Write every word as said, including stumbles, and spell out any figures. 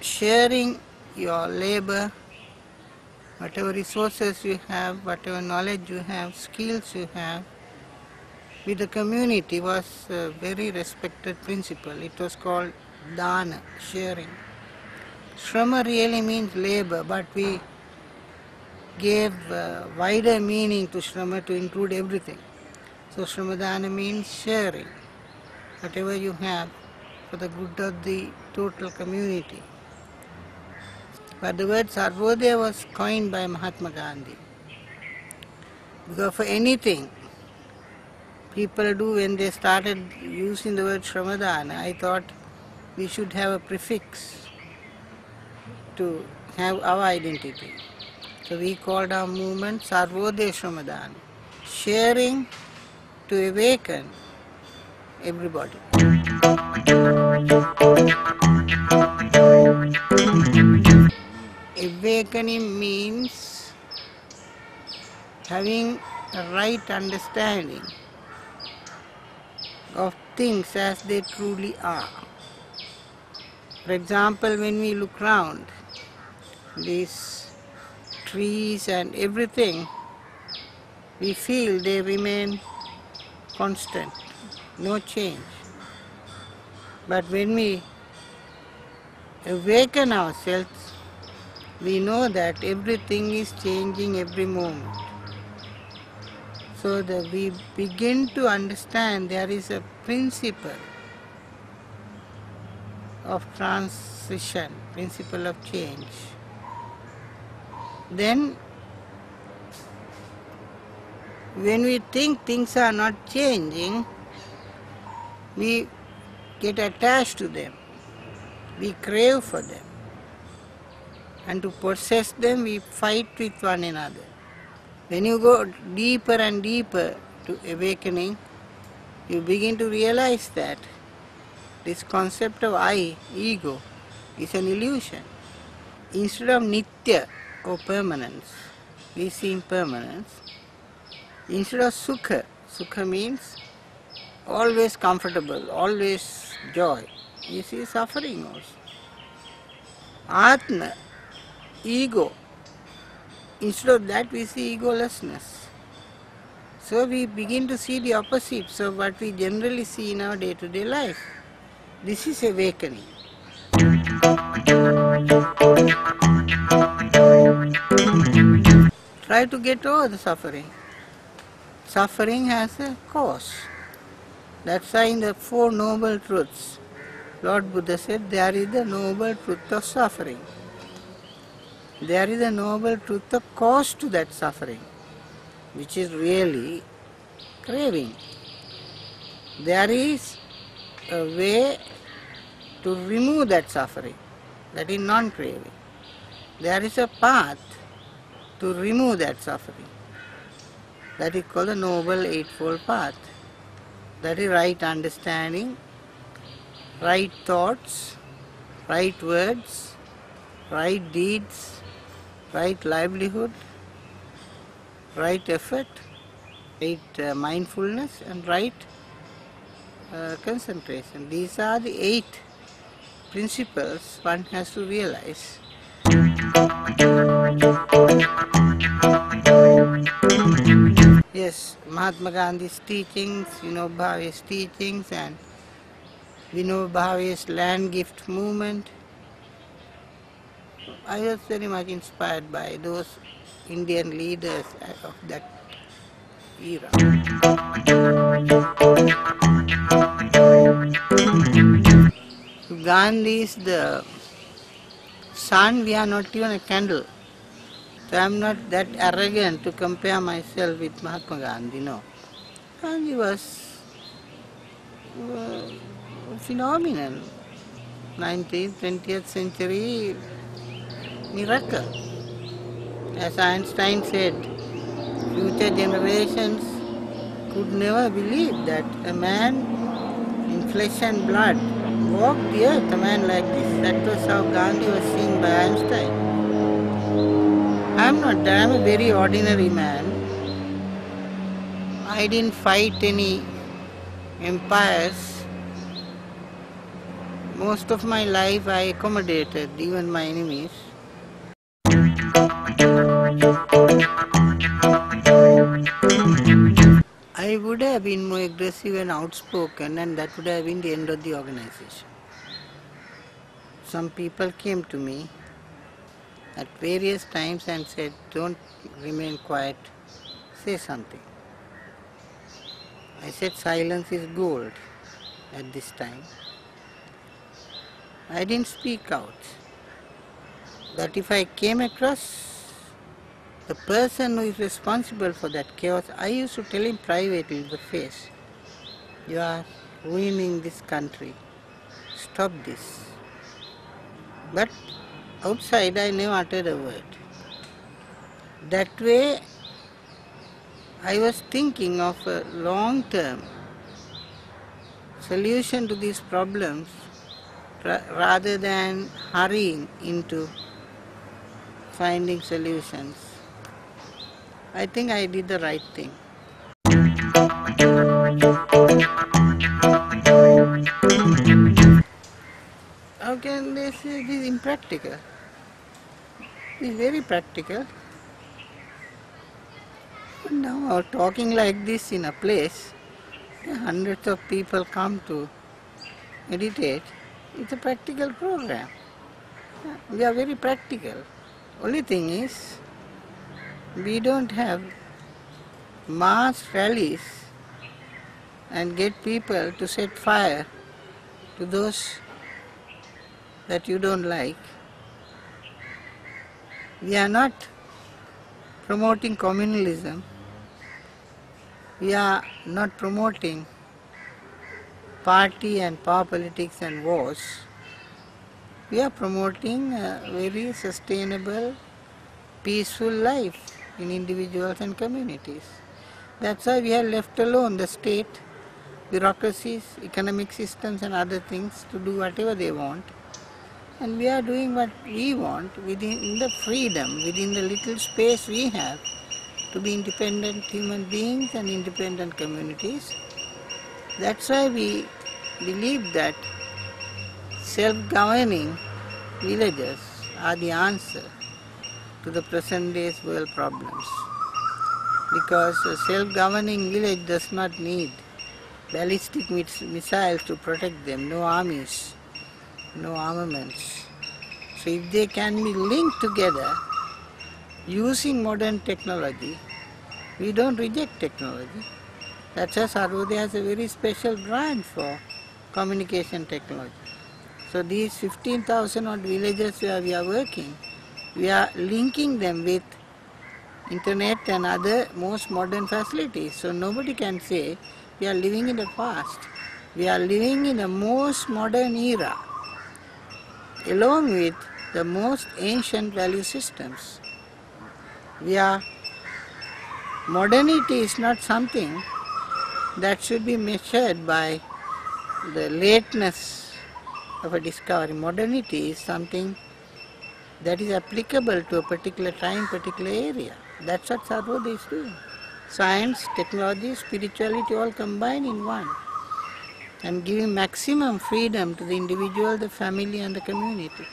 Sharing your labor, whatever resources you have, whatever knowledge you have, skills you have, with the community was a very respected principle. It was called dana, sharing. Shrama really means labor, but we gave a wider meaning to shrama to include everything. So shramadana means sharing, whatever you have, for the good of the total community. But the word Sarvodaya was coined by Mahatma Gandhi. Because for anything people do, when they started using the word Shramadana, I thought we should have a prefix to have our identity. So we called our movement Sarvodaya Shramadana, sharing to awaken everybody. Awakening means having a right understanding of things as they truly are. For example, when we look round, these trees and everything, we feel they remain constant, no change. But when we awaken ourselves, we know that everything is changing every moment. So that we begin to understand there is a principle of transition, principle of change. Then, when we think things are not changing, we get attached to them, we crave for them. And to possess them, we fight with one another. When you go deeper and deeper to awakening, you begin to realize that this concept of I, ego, is an illusion. Instead of nitya, or permanence, we see impermanence. Instead of sukha, sukha means always comfortable, always joy, you see suffering also. Atma, ego, instead of that we see egolessness. So we begin to see the opposites of what we generally see in our day-to-day life. This is awakening. Try to get over the suffering. Suffering has a cause. That's why in the Four Noble Truths, Lord Buddha said there is the noble truth of suffering. There is a noble truth of cause to that suffering, which is really craving. There is a way to remove that suffering, that is non-craving. There is a path to remove that suffering, that is called the Noble Eightfold Path. That is right understanding, right thoughts, right words, right deeds, right livelihood, right effort, right uh, mindfulness, and right uh, concentration. These are the eight principles one has to realize. Yes, Mahatma Gandhi's teachings, Vinoba Bhave's teachings, and Vinoba Bhave's land gift movement. I was very much inspired by those Indian leaders of that era. Gandhi is the sun, we are not even a candle. So I am not that arrogant to compare myself with Mahatma Gandhi, no. Gandhi was uh, phenomenal. nineteenth, twentieth century miracle. As Einstein said, future generations could never believe that a man in flesh and blood walked the earth, a man like this. That was how Gandhi was seen by Einstein. I'm not, I'm a very ordinary man. I didn't fight any empires. Most of my life I accommodated, even my enemies. I would have been more aggressive and outspoken, and that would have been the end of the organization. Some people came to me at various times and said, don't remain quiet, say something. I said silence is gold at this time. I didn't speak out. That if I came across the person who is responsible for that chaos, I used to tell him privately in the face, you are ruining this country, stop this. But outside, I never uttered a word. That way, I was thinking of a long-term solution to these problems rather than hurrying into finding solutions. I think I did the right thing. How can they say this is impractical? It is very practical. Now, talking like this in a place, hundreds of people come to meditate. It's a practical program. We are very practical. Only thing is, we don't have mass rallies and get people to set fire to those that you don't like. We are not promoting communalism. We are not promoting party and power politics and wars. We are promoting a very sustainable, peaceful life in individuals and communities. That's why we have left alone the state, bureaucracies, economic systems and other things to do whatever they want. And we are doing what we want within the freedom, within the little space we have to be independent human beings and independent communities. That's why we believe that self-governing villages are the answer to the present day's world problems. Because a self-governing village does not need ballistic missiles to protect them, no armies, no armaments. So if they can be linked together using modern technology, we don't reject technology. That's why Sarvodaya has a very special branch for communication technology. So these fifteen thousand odd villages where we are working, we are linking them with internet and other most modern facilities. So nobody can say we are living in the past. We are living in the most modern era, along with the most ancient value systems. We are, modernity is not something that should be measured by the lateness of a discovery. Modernity is something that is applicable to a particular time, particular area. That's what Sarvodaya is doing. Science, technology, spirituality all combined in one, and giving maximum freedom to the individual, the family and the community.